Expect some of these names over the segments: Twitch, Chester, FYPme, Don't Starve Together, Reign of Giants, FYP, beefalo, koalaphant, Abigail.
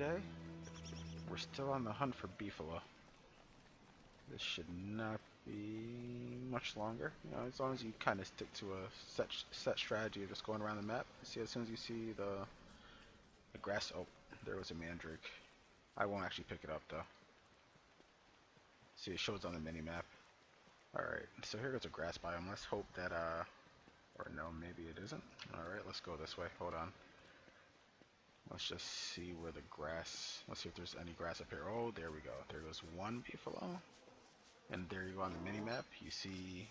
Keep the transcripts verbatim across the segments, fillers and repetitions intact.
today. We're still on the hunt for beefalo. This should not be much longer. You know, as long as you kind of stick to a set, set strategy of just going around the map. See, as soon as you see the, the grass, oh, there was a mandrake. I won't actually pick it up though. See, it shows on the mini map. Alright, so here goes a grass biome. Let's hope that, uh, or no, maybe it isn't. Alright, let's go this way. Hold on. Let's just see where the grass, let's see if there's any grass up here. Oh, there we go. There goes one beefalo. And there you go on the mini map. You see,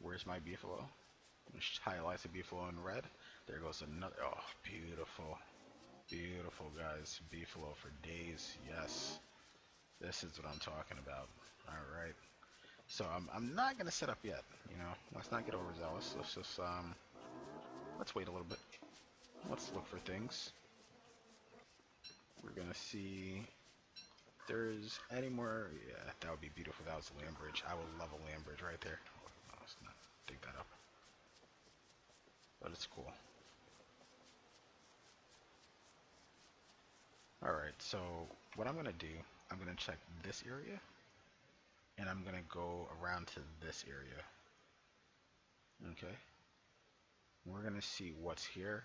where's my beefalo? Which highlights the beefalo in red. There goes another, oh, beautiful. Beautiful, guys. Beefalo for days. Yes. This is what I'm talking about. Alright. So I'm, I'm not gonna set up yet, you know. Let's not get overzealous. Let's just um, let's wait a little bit. Let's look for things. We're gonna see if there's any more. Yeah, that would be beautiful. That was a land bridge. I would love a land bridge right there. Oh, let's not dig that up. But it's cool. All right. So what I'm gonna do, I'm gonna check this area. And I'm gonna go around to this area. Okay. We're gonna see what's here.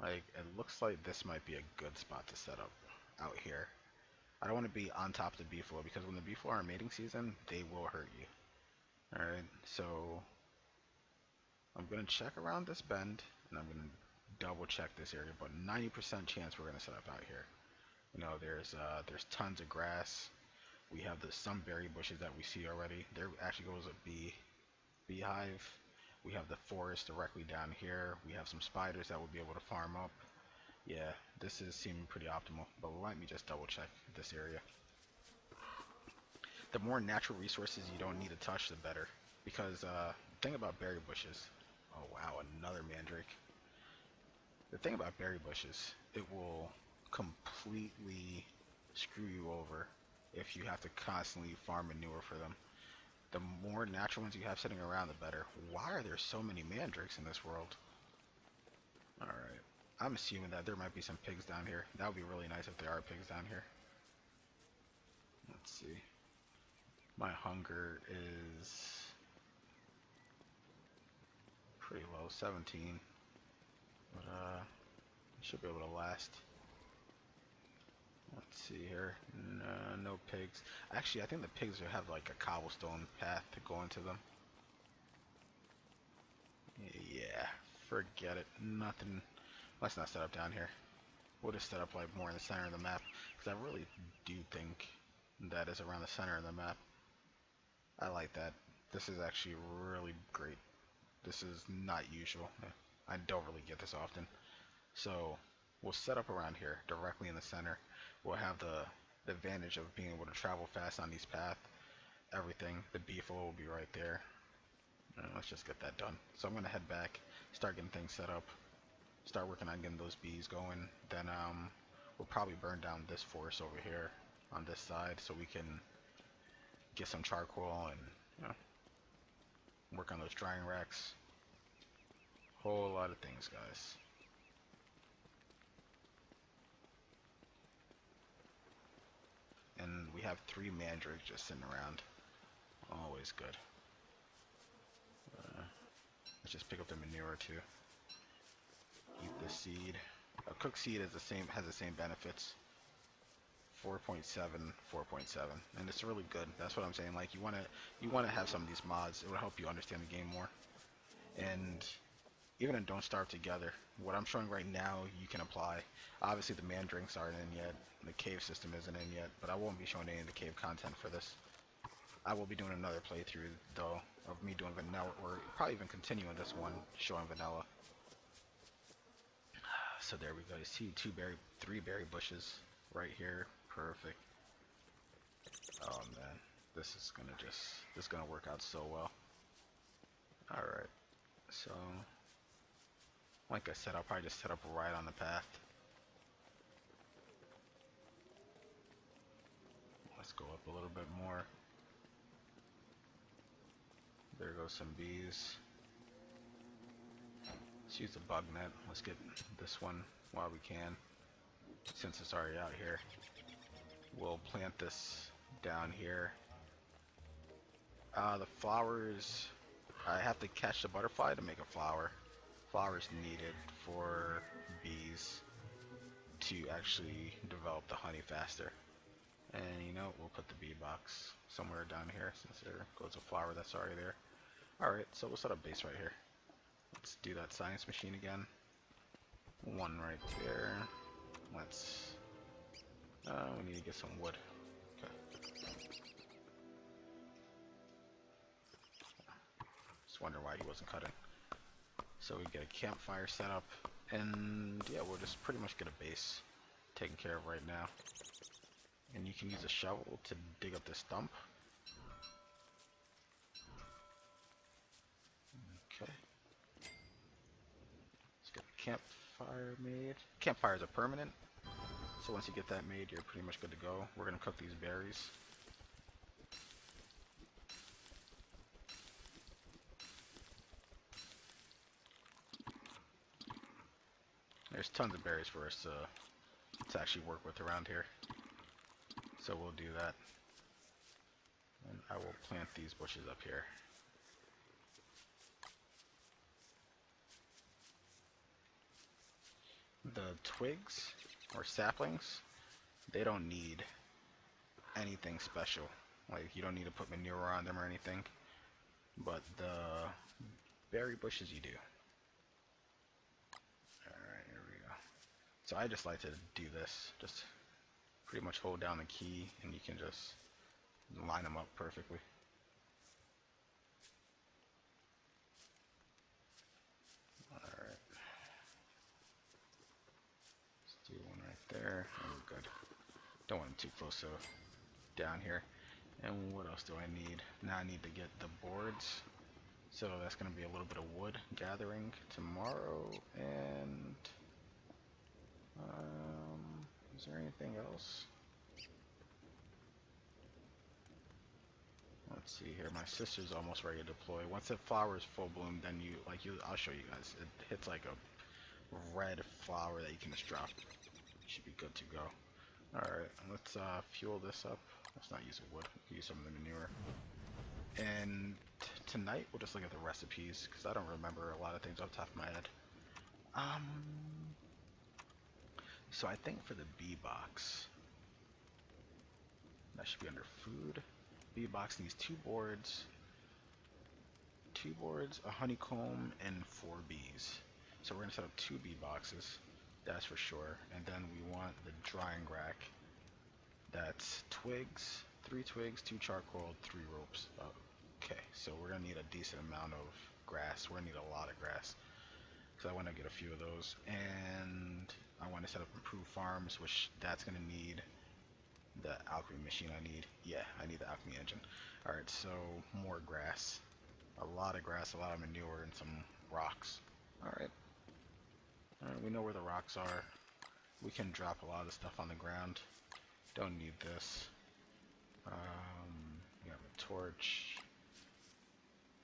Like, it looks like this might be a good spot to set up out here. I don't want to be on top of the beefalo because when the beefalo are mating season, they will hurt you. All right. So I'm gonna check around this bend, and I'm gonna double check this area. But ninety percent chance we're gonna set up out here. You know, there's uh, there's tons of grass. We have the sunberry bushes that we see already. There actually goes a bee beehive. We have the forest directly down here. We have some spiders that we'll be able to farm up. Yeah, this is seeming pretty optimal, but let me just double check this area. The more natural resources you don't need to touch, the better. Because uh, the thing about berry bushes, oh wow, another mandrake. The thing about berry bushes, it will completely screw you over if you have to constantly farm manure for them. The more natural ones you have sitting around, the better. Why are there so many mandrakes in this world? Alright. I'm assuming that there might be some pigs down here. That would be really nice if there are pigs down here. Let's see. My hunger is pretty low, seventeen. But uh, I should be able to last. Let's see here. No, no pigs. Actually, I think the pigs have like a cobblestone path to go into them. Yeah, forget it. Nothing. Let's not set up down here. We'll just set up like more in the center of the map because I really do think that is around the center of the map. I like that. This is actually really great. This is not usual. I don't really get this often. So we'll set up around here, directly in the center. We'll have the, the advantage of being able to travel fast on these paths. Everything, the beefalo will be right there. And let's just get that done. So I'm gonna head back, start getting things set up, start working on getting those bees going. Then um, we'll probably burn down this forest over here on this side so we can get some charcoal and, you know, work on those drying racks. Whole lot of things, guys. And we have three mandrakes just sitting around. Always good. Uh, let's just pick up the manure too. Eat the seed. A cooked seed is the same, has the same benefits. four point seven, four point seven, and it's really good. That's what I'm saying. Like you want to, you want to have some of these mods. It will help you understand the game more. And even in Don't Starve Together, what I'm showing right now, you can apply. Obviously, the mandrakes aren't in yet. The cave system isn't in yet, but I won't be showing any of the cave content for this. I will be doing another playthrough, though, of me doing vanilla, or probably even continuing this one, showing vanilla. So there we go. You see two berry, three berry bushes right here. Perfect. Oh, man. This is going to just, this is going to work out so well. All right. So like I said, I'll probably just set up right on the path. Let's go up a little bit more. There goes some bees. Let's use the bug net. Let's get this one while we can. since it's already out here, we'll plant this down here. Uh, the flowers, I have to catch the butterfly to make a flower. Flowers needed for bees to actually develop the honey faster. And you know, we'll put the bee box somewhere down here since there goes a flower that's already there. Alright, so we'll set up base right here. Let's do that science machine again. One right there. Let's... Uh, we need to get some wood. Okay. Just wonder why he wasn't cutting. So we get a campfire set up. And yeah, we'll just pretty much get a base taken care of right now. And you can use a shovel to dig up this dump. Okay. Let's get a campfire made. Campfires are permanent. So once you get that made, you're pretty much good to go. We're gonna cook these berries. There's tons of berries for us to, to actually work with around here. So we'll do that. And I will plant these bushes up here. The twigs or saplings, they don't need anything special. Like, you don't need to put manure on them or anything. But the berry bushes you do. Alright, here we go. So I just like to do this. Just pretty much hold down the key and you can just line them up perfectly. Alright. Let's do one right there. Oh, good. Don't want them too close, so down here. And what else do I need? Now I need to get the boards. So that's going to be a little bit of wood gathering tomorrow, and um, is there anything else? Let's see here. My sister's almost ready to deploy. Once the flower is full bloom, then you like you. I'll show you guys. It hits like a red flower that you can just drop. Should be good to go. All right, let's uh, fuel this up. Let's not use wood. Use some of the manure. And tonight we'll just look at the recipes because I don't remember a lot of things off the top of my head. Um, so I think for the bee box, that should be under food. Bee box needs two boards, two boards, a honeycomb, and four bees. So we're gonna set up two bee boxes, that's for sure. And then we want the drying rack. That's twigs, three twigs, two charcoal, three ropes. Oh. Okay, so we're gonna need a decent amount of grass. We're gonna need a lot of grass, so I want to get a few of those. And I want to set up improved farms, which that's gonna need the alchemy machine. I need, yeah, I need the alchemy engine. All right, so more grass, a lot of grass, a lot of manure, and some rocks. All right, all right, we know where the rocks are. We can drop a lot of the stuff on the ground. Don't need this. Um, we have a torch.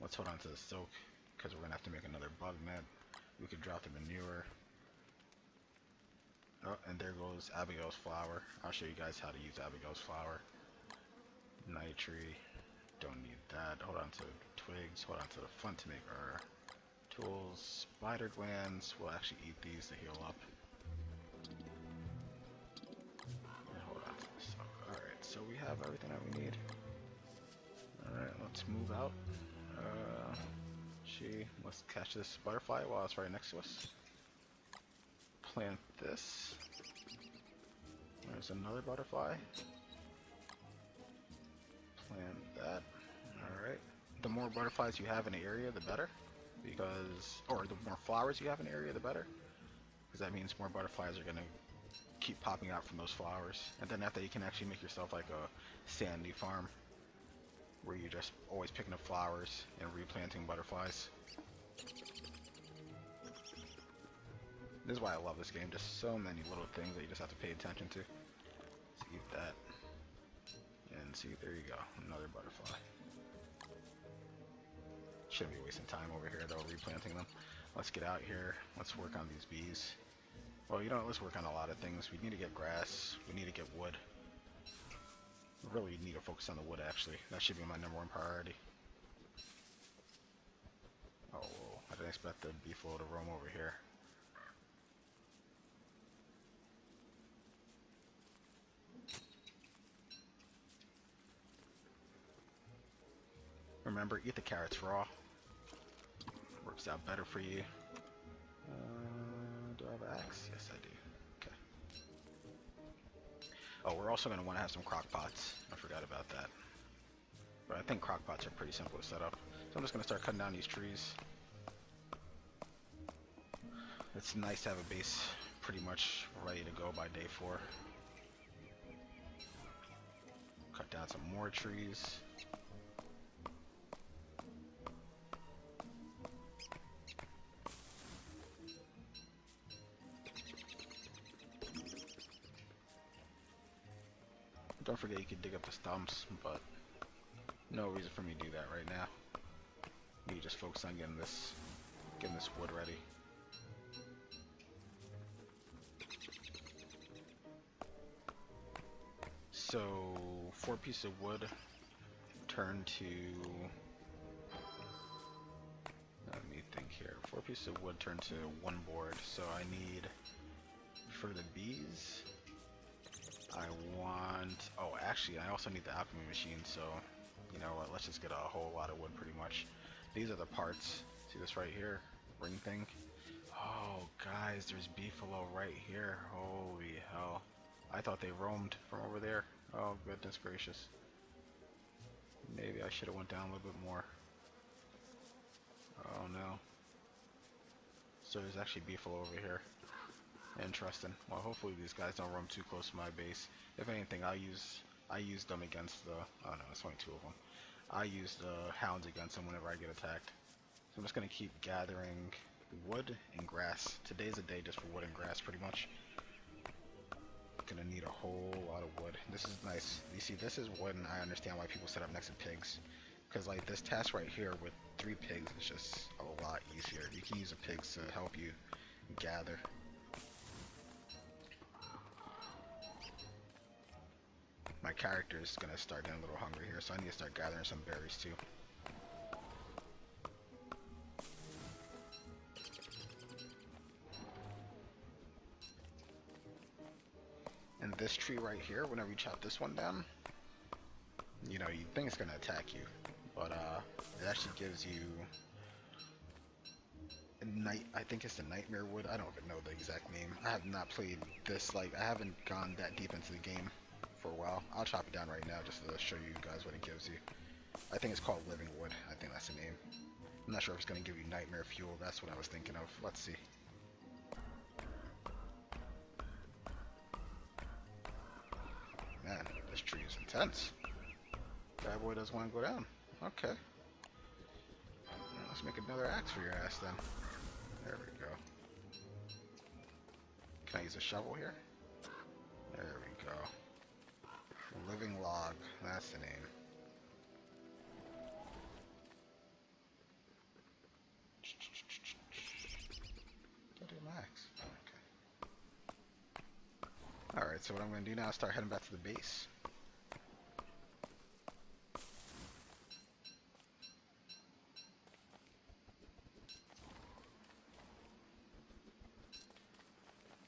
Let's hold on to the silk because we're gonna have to make another bug net. We could drop the manure. Oh, and there goes Abigail's flower. I'll show you guys how to use Abigail's flower. Nitrate, don't need that. Hold on to twigs, hold on to the flint to make our tools. Spider glands, we'll actually eat these to heal up. And hold on to the silk. Alright, so we have everything that we need. Alright, let's move out. Uh, gee, let's catch this butterfly while it's right next to us. Plant this. There's another butterfly. Plant that. Alright. The more butterflies you have in an area, the better. Because, or the more flowers you have in an area, the better. Because that means more butterflies are going to keep popping out from those flowers. And then after, you can actually make yourself like a sandy farm, where you're just always picking up flowers and replanting butterflies. This is why I love this game, just so many little things that you just have to pay attention to. Let's eat that. And see, there you go, another butterfly. Shouldn't be wasting time over here though, replanting them. Let's get out here, let's work on these bees. Well, you know, let's work on a lot of things. We need to get grass. We need to get wood. We really need to focus on the wood, actually. That should be my number one priority. Oh, I didn't expect the bee flow to roam over here. Remember, eat the carrots raw. Works out better for you. Uh, do I have an axe? Yes, I do. Okay. Oh, we're also going to want to have some crock pots. I forgot about that. But I think crock pots are pretty simple to set up. So I'm just going to start cutting down these trees. It's nice to have a base pretty much ready to go by day four. Cut down some more trees. Don't forget you can dig up the stumps, but no reason for me to do that right now. You just focus on getting this getting this wood ready. So four pieces of wood turn to let me think here. Four pieces of wood turn to one board, so I need for the bees. I want, oh actually I also need the alchemy machine, so you know what, let's just get a whole lot of wood pretty much. These are the parts, see this right here, ring thing. Oh guys, there's beefalo right here, holy hell. I thought they roamed from over there, oh goodness gracious. Maybe I should have went down a little bit more. Oh no. So there's actually beefalo over here. Interesting. Well, hopefully these guys don't roam too close to my base. If anything, I use I use them against the. Oh no, it's only two of them. I use the hounds against them whenever I get attacked. So I'm just gonna keep gathering wood and grass. Today's a day just for wood and grass, pretty much. Gonna need a whole lot of wood. This is nice. You see, this is when I understand why people set up next to pigs, because like this task right here with three pigs is just a lot easier. You can use the pigs to help you gather. My character is gonna start getting a little hungry here, so I need to start gathering some berries too. And this tree right here, whenever you chop this one down, you know, you think it's gonna attack you, but uh, it actually gives you a night. I think it's the nightmare wood. I don't even know the exact name. I have not played this. Like, I haven't gone that deep into the game. For a while. I'll chop it down right now just to show you guys what it gives you. I think it's called living wood. I think that's the name. I'm not sure if it's going to give you nightmare fuel. That's what I was thinking of. Let's see. Man, this tree is intense. Bad boy doesn't want to go down. Okay. Let's make another axe for your ass then. There we go. Can I use a shovel here? There we go. Living log, that's the name. Don't do max. Okay. Alright, so what I'm gonna do now is start heading back to the base.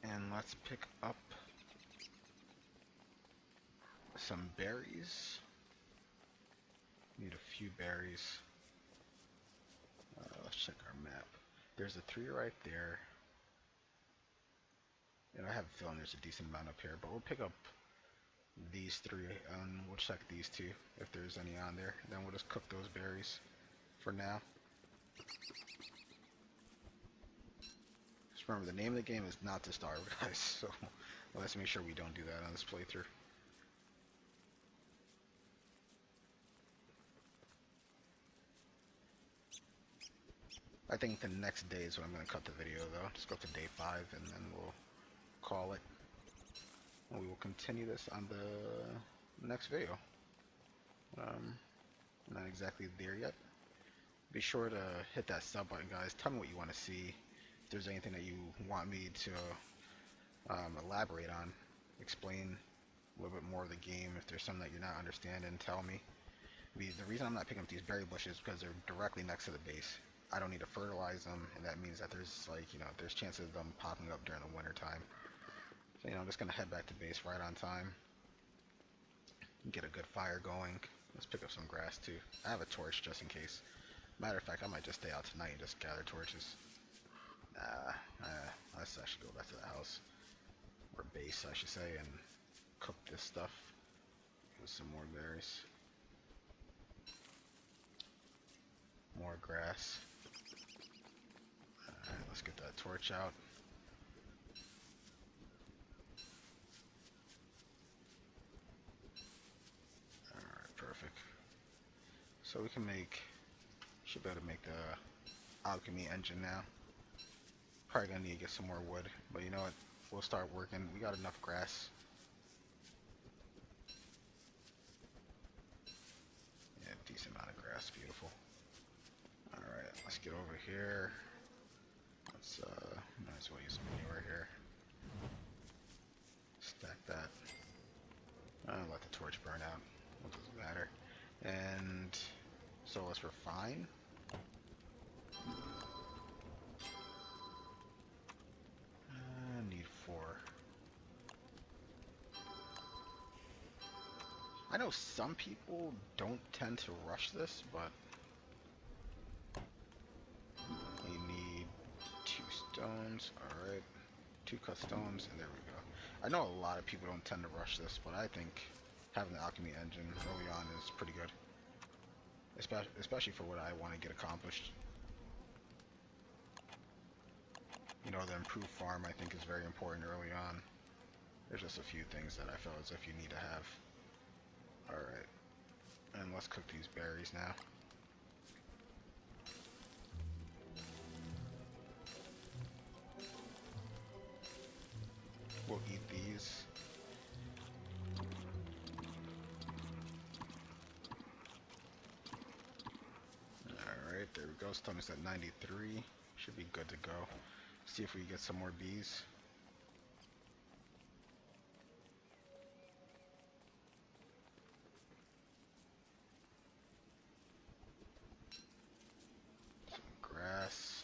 And let's pick up some berries. Need a few berries. Uh, let's check our map. There's a three right there, and I have a feeling there's a decent amount up here. But we'll pick up these three, and we'll check these two if there's any on there. Then we'll just cook those berries for now. Just remember, the name of the game is not to starve, guys. So let's make sure we don't do that on this playthrough. I think the next day is when I'm going to cut the video though. Just go to day five and then we'll call it. And we will continue this on the next video. Um, not exactly there yet. Be sure to hit that sub button guys. Tell me what you want to see. If there's anything that you want me to um, elaborate on, explain a little bit more of the game. If there's something that you're not understanding, tell me. The, the reason I'm not picking up these berry bushes is because they're directly next to the base. I don't need to fertilize them, and that means that there's like, you know, there's chances of them popping up during the winter time. So, you know, I'm just going to head back to base right on time. Get a good fire going. Let's pick up some grass too. I have a torch just in case. Matter of fact, I might just stay out tonight and just gather torches. Nah, uh, let's actually go back to the house. Or base, I should say, and cook this stuff with some more berries. More grass. Alright, let's get that torch out. Alright, perfect. So we can make, should be able to make the alchemy engine now. Probably gonna need to get some more wood, but you know what? We'll start working. We got enough grass. Yeah, decent amount of grass, beautiful. Alright, let's get over here. Let's, uh, might as well use some manure here. Stack that. Uh, let the torch burn out. What does it matter? And so let's refine. Uh, need four. I know some people don't tend to rush this, but stones, alright. Two cut stones, and there we go. I know a lot of people don't tend to rush this, but I think having the alchemy engine early on is pretty good. Especially, especially for what I want to get accomplished. You know, the improved farm I think is very important early on. There's just a few things that I feel as if you need to have. Alright. And let's cook these berries now. We'll eat these. Alright, there we go. Stomach's at ninety-three. Should be good to go. See if we can get some more bees. Some grass.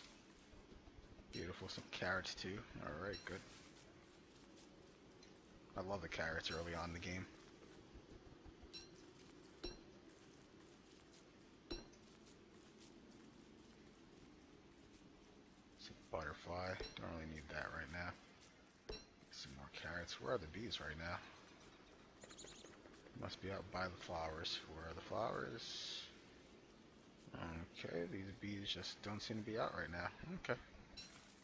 Beautiful. Some carrots too. Alright, good. I love the carrots early on in the game. It's a butterfly. Don't really need that right now. Some more carrots. Where are the bees right now? Must be out by the flowers. Where are the flowers? Okay, these bees just don't seem to be out right now. Okay.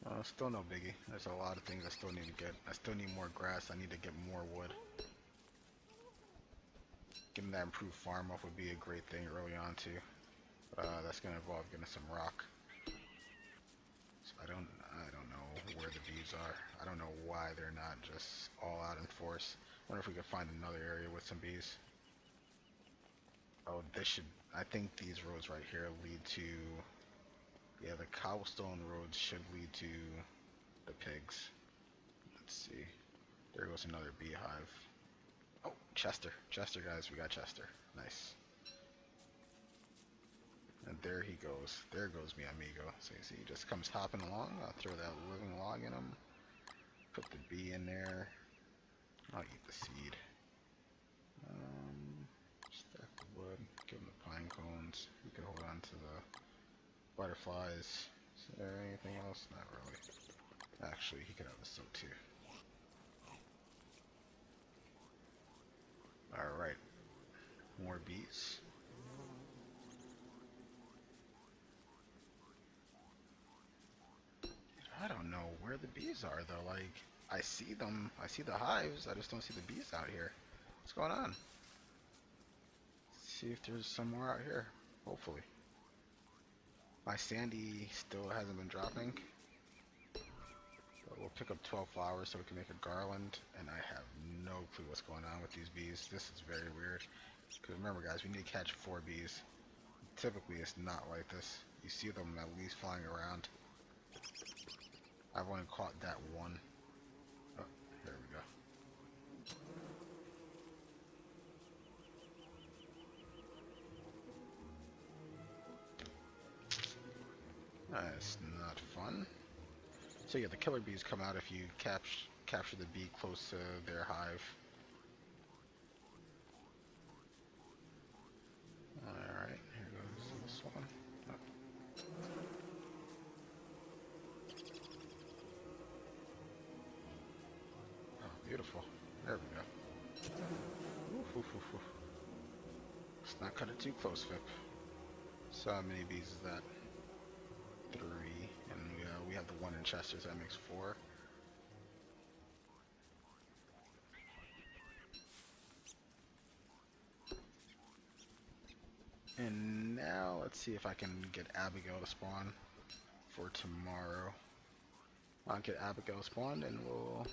Uh, still no biggie. There's a lot of things I still need to get. I still need more grass. I need to get more wood. Getting that improved farm up would be a great thing early on too. Uh, that's gonna involve getting some rock. So I don't, I don't know where the bees are. I don't know why they're not just all out in force. I wonder if we could find another area with some bees. Oh, this should. I think these roads right here lead to. Yeah, the cobblestone roads should lead to the pigs. Let's see. There goes another beehive. Oh, Chester. Chester, guys. We got Chester. Nice. And there he goes. There goes mi amigo. So you see, he just comes hopping along. I'll throw that living log in him. Put the bee in there. I'll eat the seed. Um, stack the wood. Give him the pine cones. We can hold on to the butterflies. Is there anything else? Not really. Actually, he could have a soap too. Alright. More bees. Dude, I don't know where the bees are though. Like, I see them. I see the hives. I just don't see the bees out here. What's going on? Let's see if there's some more out here. Hopefully. My sandy still hasn't been dropping, but we'll pick up twelve flowers so we can make a garland, and I have no clue what's going on with these bees. This is very weird, because remember guys, we need to catch four bees. Typically it's not like this. You see them at least flying around. I've only caught that one. Oh, That's not fun. So yeah, the killer bees come out if you cap capture the bee close to their hive. Alright, here goes this one. Oh, beautiful. There we go. Oof, oof, oof, oof. Let's not cut it too close, F Y P. So how many bees is that? Three. And we, uh, we have the one in Chester, so that makes four. And now let's see if I can get Abigail to spawn for tomorrow. I'll get Abigail spawned and we'll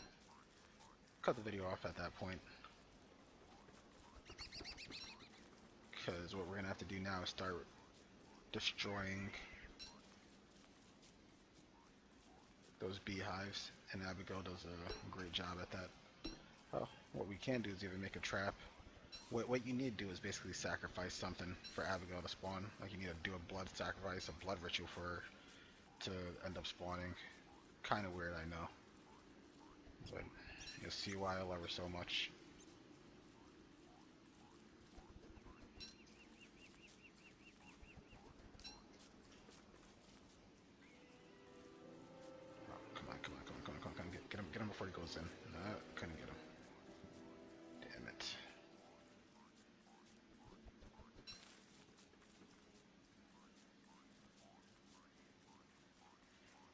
cut the video off at that point. Because what we're gonna have to do now is start destroying those beehives, and Abigail does a great job at that. Oh, what we can do is even make a trap. What, what you need to do is basically sacrifice something for Abigail to spawn. Like you need to do a blood sacrifice, a blood ritual for her to end up spawning. Kind of weird, I know. But you'll see why I love her so much. Oh, come on, come on, come on, come on, come on, come on. Get, get him, get him before he goes in. No, couldn't get him. Damn it.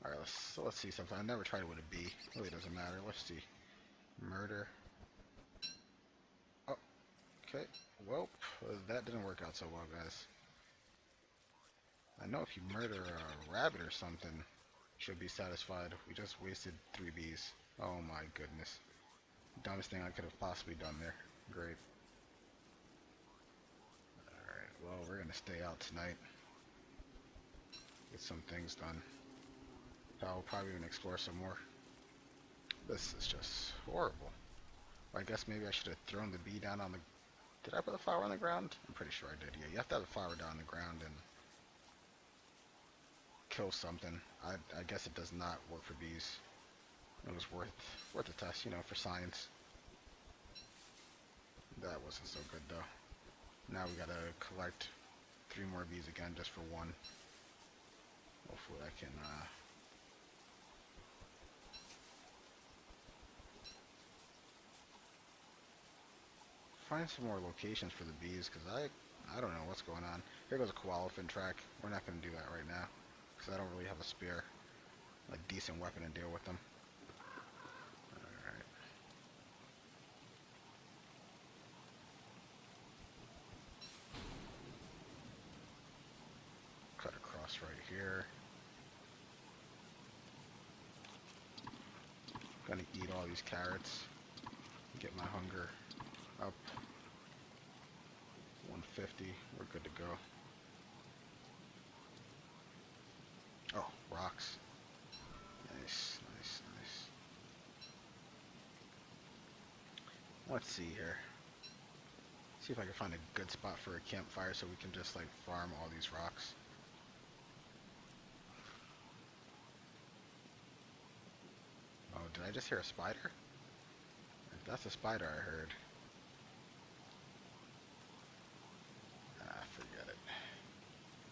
Alright, let's, so let's see something. I never tried with a bee. Really doesn't matter. Let's see. Murder. Oh, okay. Well, that didn't work out so well, guys. I know if you murder a rabbit or something, she'll be satisfied. We just wasted three bees. Oh my goodness. Dumbest thing I could have possibly done there. Great. Alright, well, we're gonna stay out tonight. Get some things done. I'll probably even explore some more. This is just horrible. Well, I guess maybe I should have thrown the bee down on the... Did I put the flower on the ground? I'm pretty sure I did, yeah. You have to have a flower down on the ground and kill something. I, I guess it does not work for bees. It was worth, worth a test, you know, for science. That wasn't so good, though. Now we gotta collect three more bees again just for one. Hopefully I can... Uh, find some more locations for the bees, because I I don't know what's going on. Here goes a koalaphant track. We're not going to do that right now, because I don't really have a spear, a decent weapon to deal with them. Alright. Cut across right here. I'm going to eat all these carrots, get my hunger up. one fifty, we're good to go. Oh, rocks. Nice, nice, nice. Let's see here. See if I can find a good spot for a campfire so we can just like farm all these rocks. Oh, did I just hear a spider? If that's a spider I heard.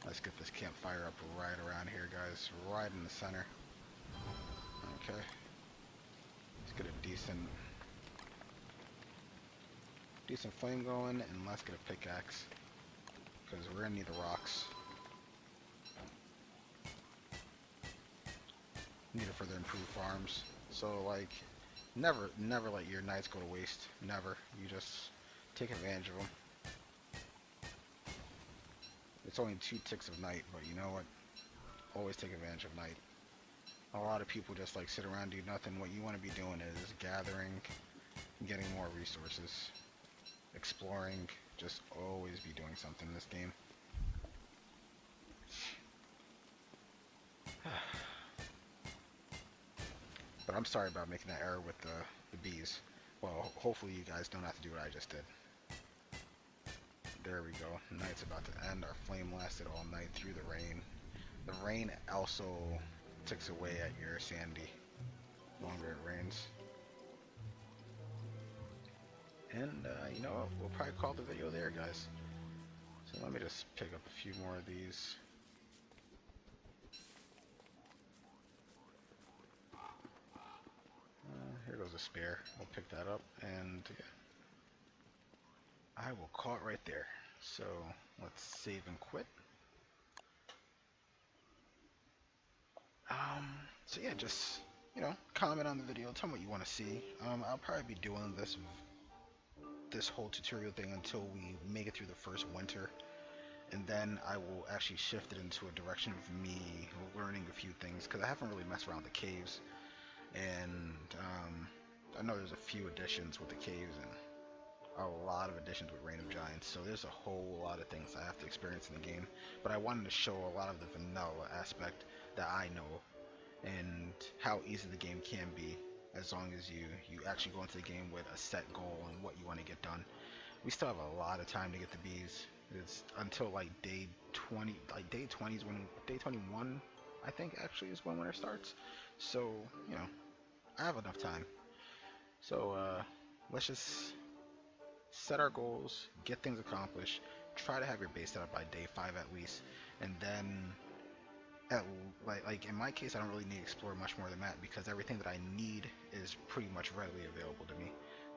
Let's get this campfire up right around here, guys. Right in the center. Okay. Let's get a decent... decent flame going, and let's get a pickaxe. Because we're going to need the rocks. Need it for their improved farms. So, like, never, never let your nights go to waste. Never. You just take advantage of them. It's only two ticks of night, but you know what? Always take advantage of night. A lot of people just like sit around, do nothing. What you want to be doing is gathering, getting more resources, exploring. Just always be doing something in this game. But I'm sorry about making that error with the, the bees. Well, hopefully you guys don't have to do what I just did. There we go. Night's about to end. Our flame lasted all night through the rain. The rain also ticks away at your sandy the longer it rains. And uh, you know what? We'll probably call the video there, guys. So let me just pick up a few more of these. Uh, here goes a spear. We'll pick that up, and yeah, I will call it right there. So let's save and quit. Um, so yeah, just, you know, comment on the video, tell me what you want to see. Um, I'll probably be doing this this whole tutorial thing until we make it through the first winter, and then I will actually shift it into a direction of me learning a few things, because I haven't really messed around with the caves, and um, I know there's a few additions with the caves and a lot of additions with Reign of Giants, so there's a whole lot of things I have to experience in the game, but I wanted to show a lot of the vanilla aspect that I know and how easy the game can be as long as you you actually go into the game with a set goal and what you want to get done. We still have a lot of time to get the bees. It's until like day twenty, like day twenty is when, day twenty-one I think actually is when winter starts, so you know I have enough time. So uh, let's just set our goals, get things accomplished, try to have your base set up by day five at least, and then At, like, like in my case I don't really need to explore much more than that, because everything that I need is pretty much readily available to me.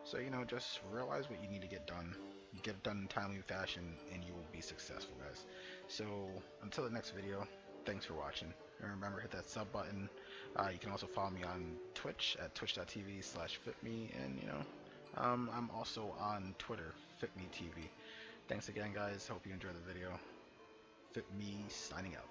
So you know, just realize what you need to get done, you get it done in timely fashion, and you will be successful, guys. So until the next video, thanks for watching, and remember, hit that sub button. Uh, you can also follow me on Twitch at twitch dot t v slash F Y P me, and you know um, I'm also on Twitter, F Y P me T V. Thanks again, guys, hope you enjoyed the video. F Y P me signing out.